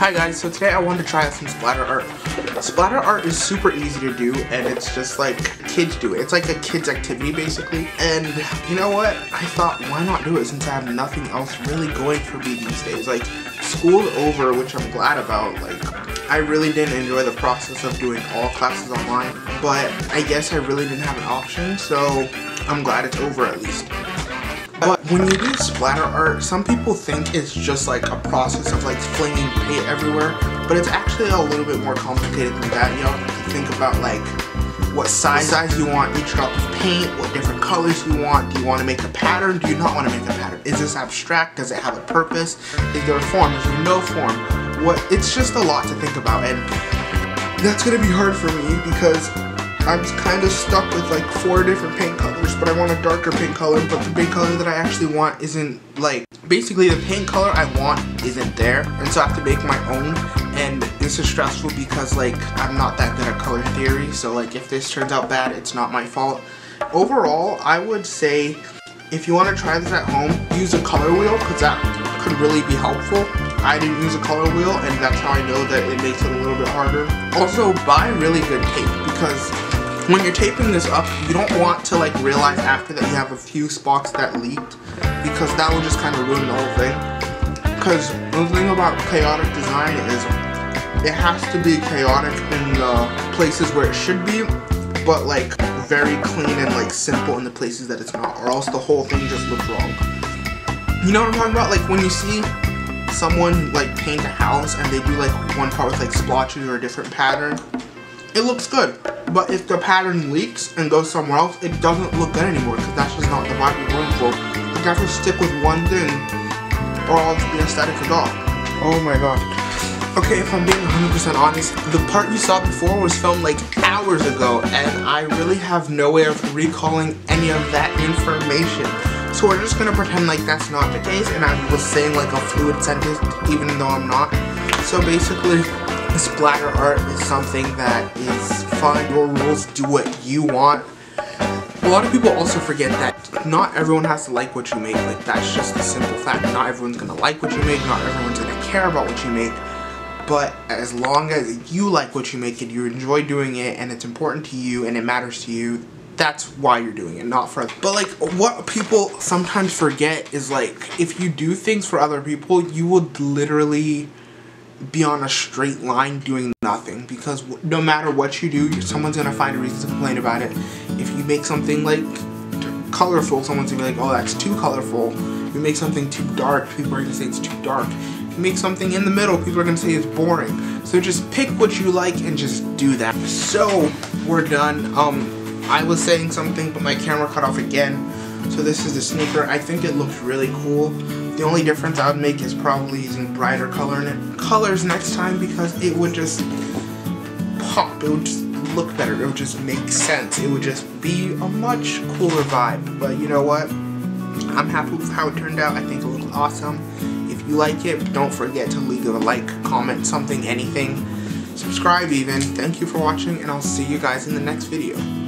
Hi guys, so today I wanted to try out some splatter art. Splatter art is super easy to do, and it's just like kids do it. It's like a kid's activity basically. And you know what? I thought, why not do it since I have nothing else really going for me these days. Like, school's over, which I'm glad about. Like, I really didn't enjoy the process of doing all classes online, but I guess I really didn't have an option, so I'm glad it's over at least. But when you do splatter art, some people think it's just like a process of like flinging paint everywhere, but it's actually a little bit more complicated than that. You have to think about like what size you want each drop of paint, what different colors you want. Do you want to make a pattern? Do you not want to make a pattern? Is this abstract? Does it have a purpose? Is there a form? Is there no form? It's just a lot to think about, and that's going to be hard for me because I'm kind of stuck with like 4 different paint colors, but I want a darker paint color, but the paint color that I actually want isn't, like, basically the paint color I want isn't there, and so I have to make my own, and this is stressful because, like, I'm not that good at color theory, so, like, if this turns out bad, it's not my fault. Overall, I would say if you want to try this at home, use a color wheel because that could really be helpful. I didn't use a color wheel, and that's how I know that it makes it a little bit harder. Also, buy really good tape because when you're taping this up, you don't want to like realize after that you have a few spots that leaked, because that will just kind of ruin the whole thing. Because the thing about chaotic design is it has to be chaotic in the places where it should be, but like very clean and like simple in the places that it's not, or else the whole thing just looks wrong. You know what I'm talking about? Like when you see someone like paint a house and they do like one part with like splotches or a different pattern, it looks good. But if the pattern leaks and goes somewhere else, it doesn't look good anymore because that's just not the vibe you're going for. You have to stick with one thing or else the aesthetic is off. Oh my god. Okay, if I'm being 100% honest, the part you saw before was filmed like hours ago, and I really have no way of recalling any of that information. So we're just going to pretend like that's not the case, and I was saying like a fluid sentence even though I'm not. So basically, splatter art is something that is fun. Your rules, do what you want. A lot of people also forget that not everyone has to like what you make. Like, that's just a simple fact. Not everyone's gonna like what you make, not everyone's gonna care about what you make, but as long as you like what you make and you enjoy doing it and it's important to you and it matters to you, that's why you're doing it, not for others. But like what people sometimes forget is like if you do things for other people, you will literally be on a straight line doing nothing, because no matter what you do, someone's gonna find a reason to complain about it. If you make something like colorful, someone's gonna be like, oh, that's too colorful. If you make something too dark, people are gonna say it's too dark. If you make something in the middle, people are gonna say it's boring. So just pick what you like and just do that. So we're done. I was saying something but my camera cut off again. So this is the sneaker. I think it looks really cool. The only difference I would make is probably using brighter colors next time, because it would just pop. It would just look better. It would just make sense. It would just be a much cooler vibe. But you know what? I'm happy with how it turned out. I think it looks awesome. If you like it, don't forget to leave a like, comment, something, anything. Subscribe even. Thank you for watching, and I'll see you guys in the next video.